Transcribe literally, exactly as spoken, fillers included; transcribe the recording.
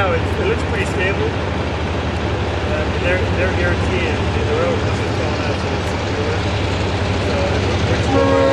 now it's, it looks pretty stable. Uh, they're, they're guaranteeing the road doesn't fall out, so it's good. So,